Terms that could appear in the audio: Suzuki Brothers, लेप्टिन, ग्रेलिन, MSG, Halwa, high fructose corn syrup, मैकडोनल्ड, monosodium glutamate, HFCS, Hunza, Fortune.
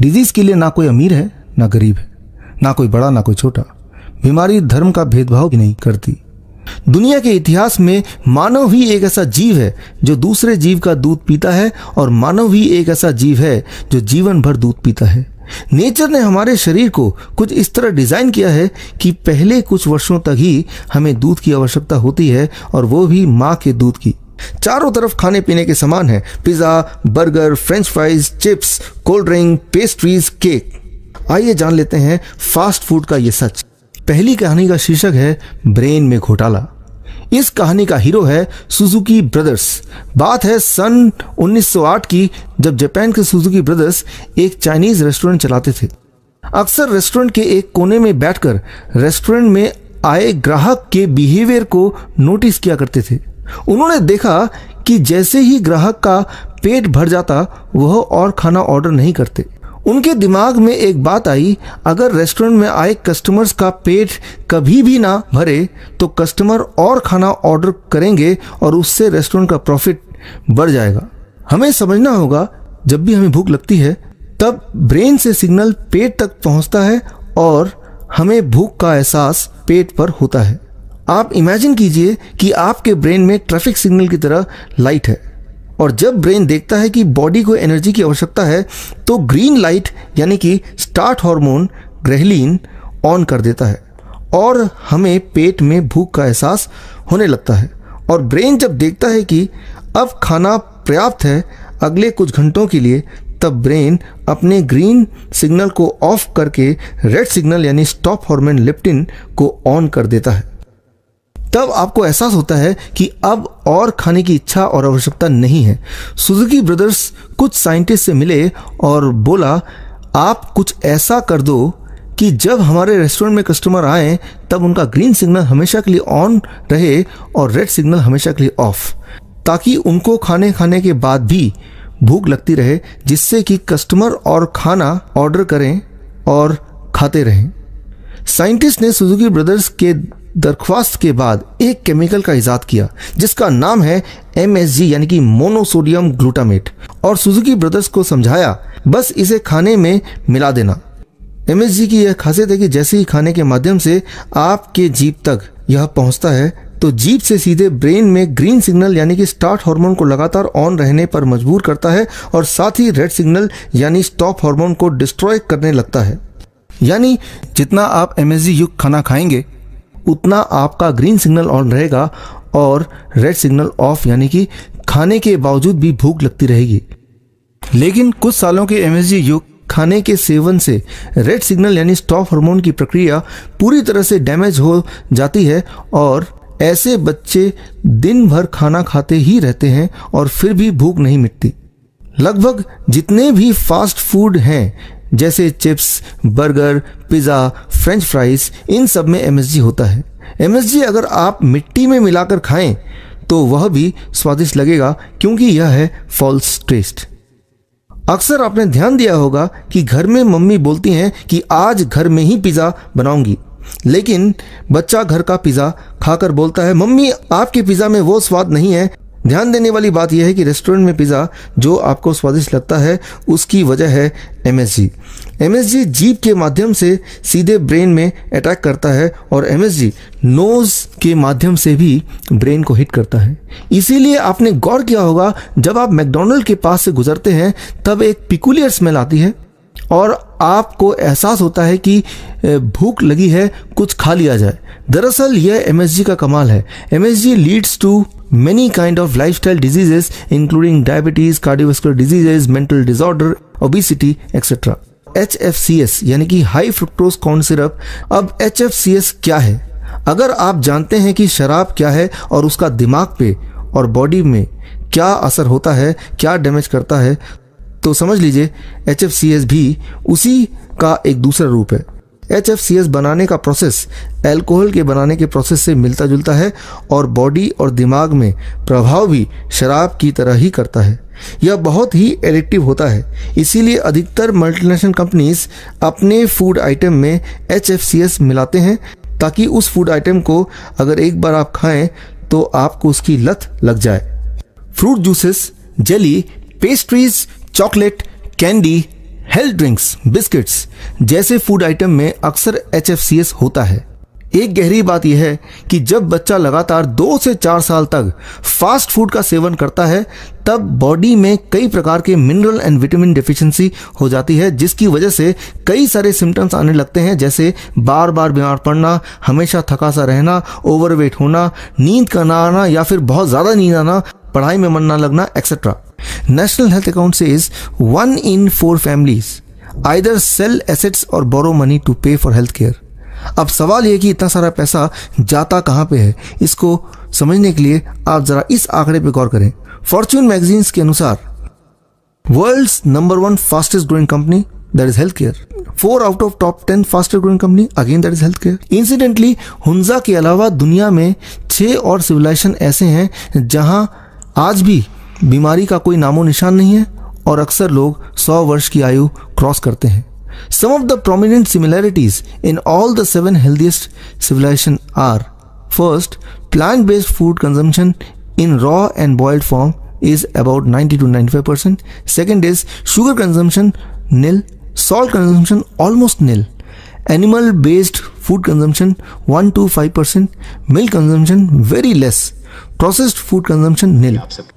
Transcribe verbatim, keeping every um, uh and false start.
Disease के लिए ना कोई अमीर है ना गरीब है, ना कोई बड़ा ना कोई छोटा। बीमारी धर्म का भेदभाव भी नहीं करती। दुनिया के इतिहास में मानव ही एक ऐसा जीव है जो दूसरे जीव का दूध पीता है, और मानव ही एक ऐसा जीव है जो जीवन भर दूध पीता है। नेचर ने हमारे शरीर को कुछ इस तरह डिजाइन किया है कि पहले कुछ वर्षों तक ही हमें दूध की आवश्यकता होती है, और वो भी माँ के दूध की। चारों तरफ खाने पीने के सामान है, pizza, burger, French fries, chips, cold drink, pastries, cake. आइए जान लेते हैं फास्ट फूड का ये सच। पहली कहानी का शीर्षक है ब्रेन में घोटाला। इस कहानी का हीरो है सुजुकी ब्रदर्स। बात है सन उन्नीस सौ आठ की, जब जापान के सुजुकी ब्रदर्स एक चाइनीज रेस्टोरेंट चलाते थे। अक्सर रेस्टोरेंट के एक कोने में बैठकर रेस्टोरेंट में आए ग्राहक के बिहेवियर को नोटिस किया करते थे। उन्होंने देखा कि जैसे ही ग्राहक का पेट भर जाता वह और खाना ऑर्डर नहीं करते। उनके दिमाग में एक बात आई, अगर रेस्टोरेंट में आए कस्टमर्स का पेट कभी भी ना भरे तो कस्टमर और खाना ऑर्डर करेंगे और उससे रेस्टोरेंट का प्रॉफिट बढ़ जाएगा। हमें समझना होगा, जब भी हमें भूख लगती है तब ब्रेन से सिग्नल पेट तक पहुंचता है और हमें भूख का एहसास पेट पर होता है। आप इमेजिन कीजिए कि आपके ब्रेन में ट्रैफिक सिग्नल की तरह लाइट है, और जब ब्रेन देखता है कि बॉडी को एनर्जी की आवश्यकता है तो ग्रीन लाइट यानी कि स्टार्ट हार्मोन ग्रेलिन ऑन कर देता है और हमें पेट में भूख का एहसास होने लगता है। और ब्रेन जब देखता है कि अब खाना पर्याप्त है अगले कुछ घंटों के लिए, तब ब्रेन अपने ग्रीन सिग्नल को ऑफ करके रेड सिग्नल यानी स्टॉप हार्मोन लेप्टिन को ऑन कर देता है। तब आपको एहसास होता है कि अब और खाने की इच्छा और आवश्यकता नहीं है। सुजुकी ब्रदर्स कुछ साइंटिस्ट से मिले और बोला, आप कुछ ऐसा कर दो कि जब हमारे रेस्टोरेंट में कस्टमर आए तब उनका ग्रीन सिग्नल हमेशा के लिए ऑन रहे और रेड सिग्नल हमेशा के लिए ऑफ, ताकि उनको खाने खाने के बाद भी भूख लगती रहे, जिससे कि कस्टमर और खाना ऑर्डर करें और खाते रहें। साइंटिस्ट ने सुजुकी ब्रदर्स के दरख्वास्त के बाद एक केमिकल का इजाद किया जिसका नाम है एम एस जी यानी कि मोनोसोडियम ग्लूटामेट, और सुजुकी ब्रदर्स को समझाया बस इसे खाने में मिला देना। एम एस जी की यह खासियत है कि जैसे ही खाने के माध्यम से आपके जीभ तक यह पहुंचता है तो जीभ से सीधे ब्रेन में ग्रीन सिग्नल यानी कि स्टार्ट हार्मोन को लगातार ऑन रहने पर मजबूर करता है और साथ ही रेड सिग्नल यानी स्टॉप हार्मोन को डिस्ट्रॉय करने लगता है। यानी जितना आप एम एस जी युक्त खाना खाएंगे उतना आपका ग्रीन सिग्नल ऑन रहेगा और रेड सिग्नल ऑफ, यानी कि खाने के बावजूद भी भूख लगती रहेगी। लेकिन कुछ सालों के एम एस जी युक्त खाने के सेवन से रेड सिग्नल यानी स्टॉप हार्मोन की प्रक्रिया पूरी तरह से डैमेज हो जाती है और ऐसे बच्चे दिन भर खाना खाते ही रहते हैं और फिर भी भूख नहीं मिटती। लगभग जितने भी फास्ट फूड हैं जैसे chips, burger, pizza, French fries, इन सब में एम एस जी होता है। एम एस जी अगर आप मिट्टी में मिलाकर खाएं तो वह भी स्वादिष्ट लगेगा, क्योंकि यह है फॉल्स टेस्ट। अक्सर आपने ध्यान दिया होगा कि घर में मम्मी बोलती हैं कि आज घर में ही पिज़्ज़ा बनाऊंगी, लेकिन बच्चा घर का पिज़्ज़ा खाकर बोलता है, मम्मी आपके पिज़्ज़ा में वो स्वाद नहीं है। ध्यान देने वाली बात यह है कि रेस्टोरेंट में पिज़्ज़ा जो आपको स्वादिष्ट लगता है उसकी वजह है M S G. M S G जीभ के माध्यम से सीधे ब्रेन में अटैक करता है और एम एस जी नोज़ के माध्यम से भी ब्रेन को हिट करता है। इसीलिए आपने गौर किया होगा, जब आप मैकडोनल्ड के पास से गुजरते हैं तब एक पिकुलियर स्मेल आती है और आपको एहसास होता है कि भूख लगी है, कुछ खा लिया जाए। दरअसल यह एम एस जी का कमाल है। M S G leads to many kind of lifestyle diseases including diabetes, cardiovascular diseases, mental disorder, obesity, et cetera। H F C S यानी कि हाई फ्रुक्टोज कॉर्न सिरप। अब एच एफ सी एस क्या है? अगर आप जानते हैं कि शराब क्या है और उसका दिमाग पे और बॉडी में क्या असर होता है, क्या डैमेज करता है, तो समझ लीजिए एच एफ सी एस भी उसी का एक दूसरा रूप है। एच एफ सी एस बनाने का प्रोसेस अल्कोहल के बनाने के प्रोसेस से मिलता जुलता है और बॉडी और दिमाग में प्रभाव भी शराब की तरह ही करता है। यह बहुत ही एडिक्टिव होता है, इसीलिए अधिकतर मल्टीनेशनल कंपनीज अपने फूड आइटम में एच एफ सी एस मिलाते हैं, ताकि उस फूड आइटम को अगर एक बार आप खाएं तो आपको उसकी लत लग जाए। Fruit juices, jelly, pastries, chocolate, candy, health drinks, biscuits जैसे फूड आइटम में अक्सर एच एफ सी एस होता है। एक गहरी बात यह है कि जब बच्चा लगातार दो से चार साल तक फास्ट फूड का सेवन करता है तब बॉडी में कई प्रकार के मिनरल एंड विटामिन डेफिशिएंसी हो जाती है, जिसकी वजह से कई सारे सिम्टम्स आने लगते हैं, जैसे बार बार बीमार पड़ना, हमेशा थका सा रहना, ओवरवेट होना, नींद का ना आना या फिर बहुत ज़्यादा नींद आना, पढ़ाई में मन ना लगना etcetera. National health account says one in four families either sell assets और borrow money to pay for health care. अब सवाल यह कि इतना सारा पैसा जाता कहाँ पे है, इसको समझने के लिए आप जरा इस आंकड़े पे गौर करें। फॉर्च्यून मैगजीन्स के अनुसार world's number one fastest growing company that is health care, four out of top ten fastest growing company again that is health care. Incidentally Hunza के अलावा दुनिया में छः और सिविलाइजेशन ऐसे हैं जहां आज भी बीमारी का कोई नामो निशान नहीं है और अक्सर लोग सौ वर्ष की आयु क्रॉस करते हैं। Some of the prominent similarities in all the seven healthiest civilization are: first, plant-based food consumption in raw and boiled form is about ninety to ninety-five percent. Second is sugar consumption nil, salt consumption almost nil. Animal-based food consumption one to five percent, milk consumption very less, processed food consumption nil.